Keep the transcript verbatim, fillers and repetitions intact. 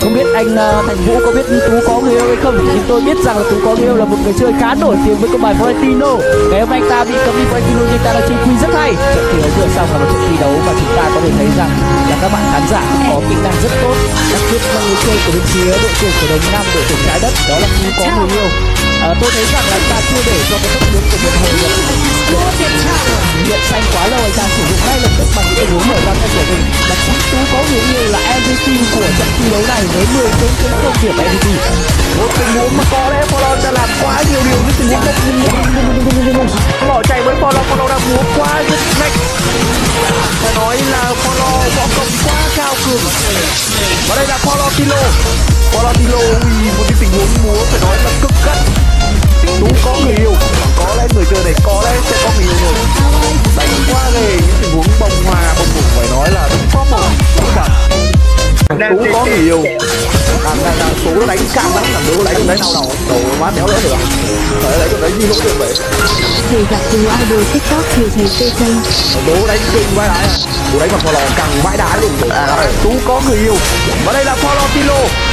Không biết anh uh, Thành Vũ có biết Tú có người yêu hay không? Thì tôi biết rằng là Tú có người yêu là một người chơi khá nổi tiếng với câu bài Valentino. Ngày hôm nay anh ta bị cấm đi Valentino nhưng ta đã chơi quy rất hay. Trận thi đấu vừa xong là một trận thi đấu mà chúng ta có thể thấy rằng là các bạn khán giả có kỹ năng rất tốt, đặc biệt là người chơi của bên phía đội tuyển của Đồng Nam, đội tuyển trái đất, đó là Tú có người yêu. À, tôi thấy rằng là ta chưa để cho cái tốc độ của mình hồng hiện hiện xanh quá lâu, ta sử dụng ngay lập tức bằng những tình huống mở ra theo của mình. Và chính Tú có người yêu là em vê pê của trận thi đấu này với mười bốn cái công việc em vê pê. Một tình huống mà có lẽ Follow đã làm quá nhiều điều với tình huống đất bỏ chạy với Follow, Follow đã múa quá rất mạnh. Phải nói là Follow võ công quá cao cường. Và đây là Follow Tilo, Follow Tilo vì một cái tình huống múa phải nói là cực gắt. Tú có người yêu, có lẽ người chơi này có lẽ sẽ có người yêu rồi. Đánh qua về những tình huống bông hoa bông bụng phải nói là đúng top một đúng cả. Tú có người yêu, làm là là Tú đánh căng lắm, làm Tú đánh được đấy nào nào đầu má đéo lỡ được. Đấy đấy đấy như lỗ được vậy. Thầy gặp từ idol TikTok thì thầy tê tê. Tú đánh kinh vãi đái, Tú đánh còn Follow càng vãi đái luôn. Tú có người yêu, và đây là Follow Tilo.